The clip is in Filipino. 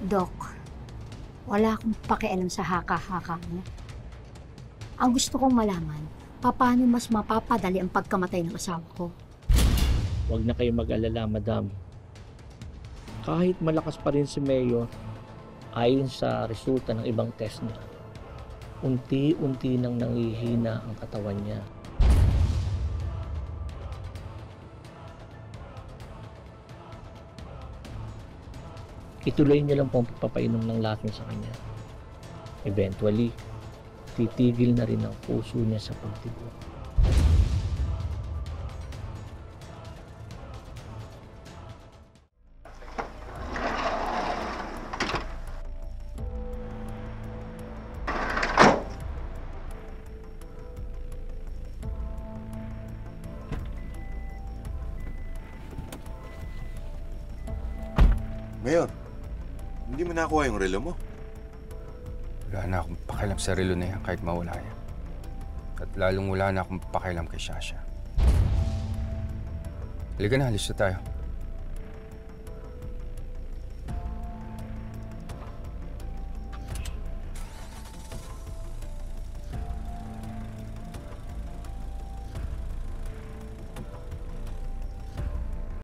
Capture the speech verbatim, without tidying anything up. Doc, wala akong pakialam sa haka-haka mo. Ang gusto kong malaman, paano mas mapapadali ang pagkamatay ng asawa ko? Huwag na kayo mag-alala, madam. Kahit malakas pa rin si Mayor, ayon sa resulta ng ibang test niya, unti-unti nang nanghihina ang katawan niya. Ituloy niyo lang pong pagpapainom ng laking sa kanya. Eventually, titigil na rin ang puso niya sa pagtibo. Mayor, hindi mo nakuha yung relo mo. Wala na akong pakialam sa relo na yan kahit mawala yan. At lalong wala na akong pakialam kay Sasha. Halika na, alis na tayo.